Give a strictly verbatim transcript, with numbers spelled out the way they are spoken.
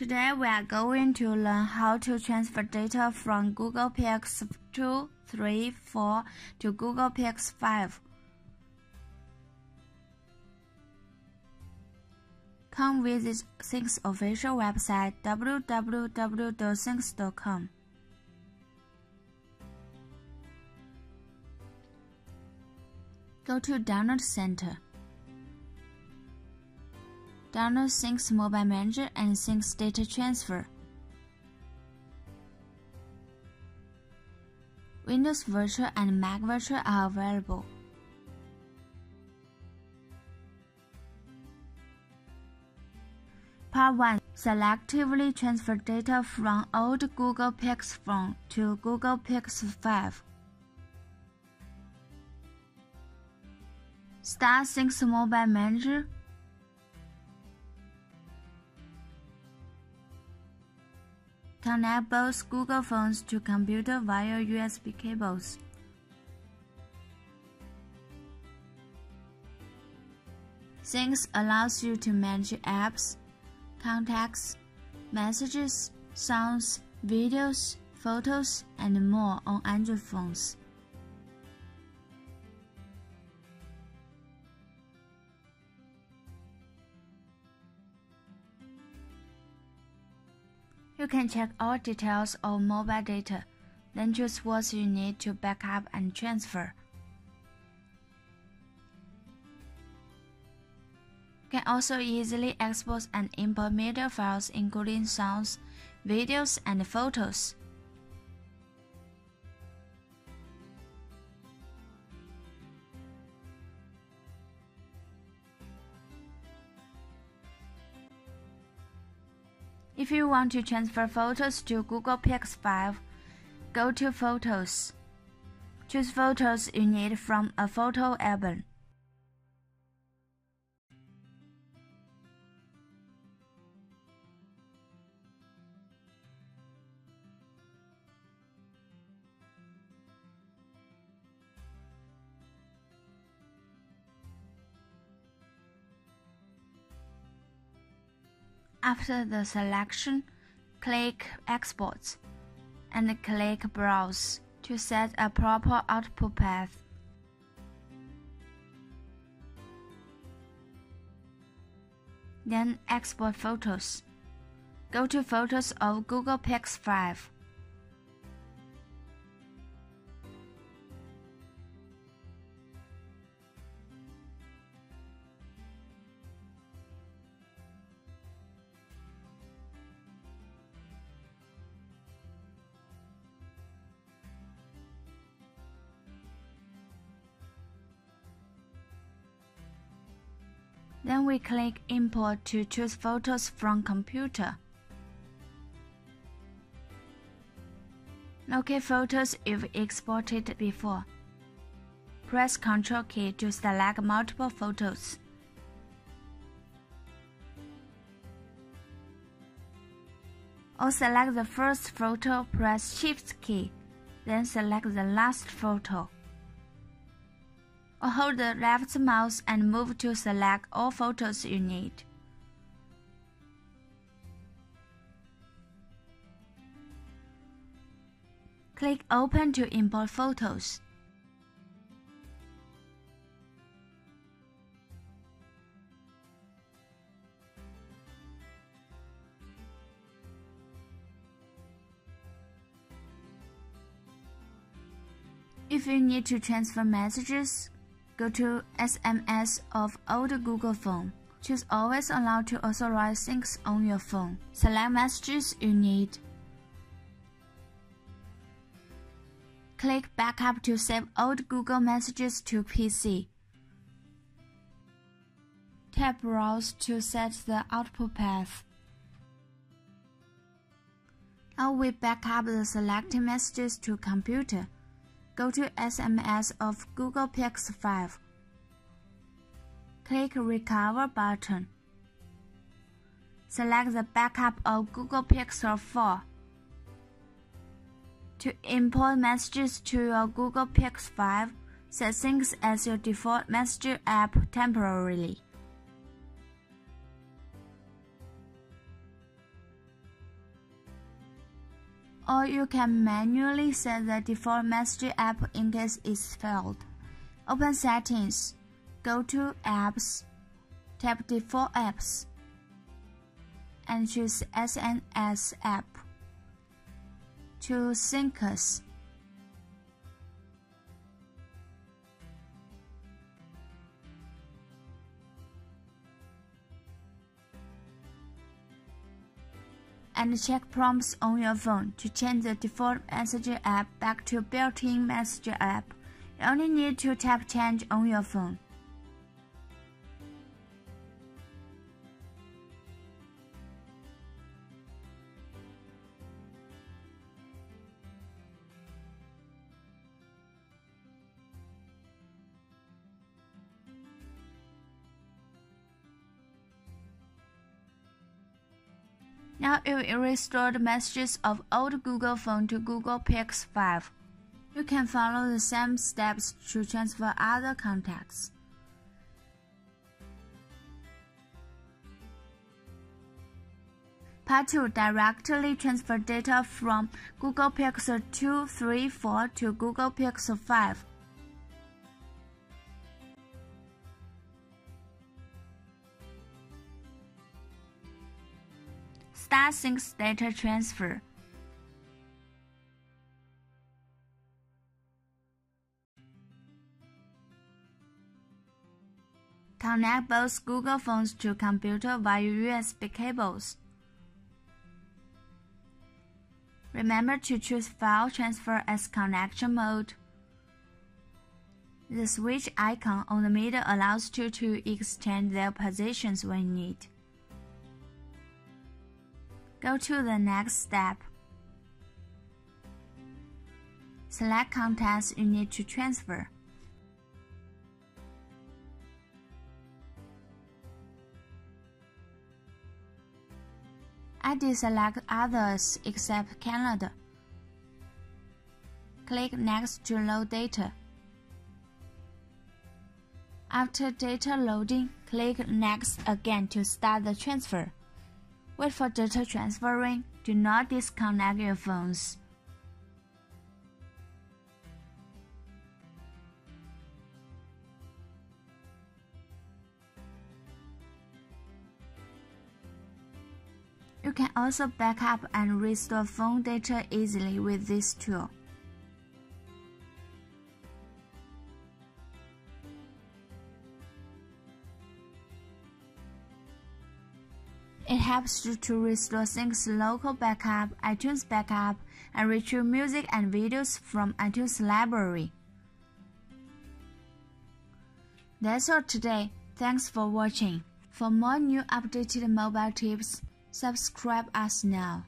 Today we are going to learn how to transfer data from Google Pixel two, three, four to Google Pixel five. Come visit Syncios official website w w w dot syncios dot com. Go to Download Center. Download Syncios Mobile Manager and Syncios Data Transfer. Windows Virtual and Mac Virtual are available. Part one. Selectively transfer data from old Google Pixel phone to Google Pixel five. Start Syncios Mobile Manager. Connect both Google phones to computer via U S B cables. Syncios allows you to manage apps, contacts, messages, sounds, videos, photos, and more on Android phones. You can check all details of mobile data, then choose what you need to back up and transfer. You can also easily export and import media files including sounds, videos, and photos. If you want to transfer photos to Google Pixel five, go to Photos. Choose photos you need from a photo album. After the selection, click Export and click Browse to set a proper output path. Then export photos. Go to Photos of Google Pixel five. Then we click Import to choose photos from computer. Locate photos you've exported before. Press Ctrl key to select multiple photos. Or select the first photo, press Shift key, then select the last photo. Or hold the left mouse and move to select all photos you need. Click Open to import photos. If you need to transfer messages, go to S M S of old Google phone. Choose Always Allow to authorize syncs on your phone. Select messages you need. Click Backup to save old Google messages to P C. Tap Browse to set the output path. Now we back up the selected messages to computer. Go to S M S of Google Pixel five. Click Recover button. Select the backup of Google Pixel four. To import messages to your Google Pixel five, set Syncios as your default message app temporarily. or you can manually set the default messaging app in case it's failed. Open Settings, go to Apps, tap Default Apps, and choose S N S app. Choose Syncios. And check prompts on your phone to change the default messaging app back to built-in messaging app. You only need to tap Change on your phone. Now you will restore the messages of old Google phone to Google Pixel five. You can follow the same steps to transfer other contacts. Part two. Directly transfer data from Google Pixel two, three, four to Google Pixel five. Start Syncios Data Transfer. Connect both Google phones to computer via U S B cables. Remember to choose File Transfer as connection mode. The switch icon on the middle allows two to exchange their positions when needed. Go to the next step. Select contacts you need to transfer. I deselect others except Canada. Click Next to load data. After data loading, click Next again to start the transfer. Wait for data transferring. Do not disconnect your phones. You can also back up and restore phone data easily with this tool. It helps you to restore Syncios local backup, iTunes backup, and retrieve music and videos from iTunes library. That's all today. Thanks for watching. For more new updated mobile tips, subscribe us now.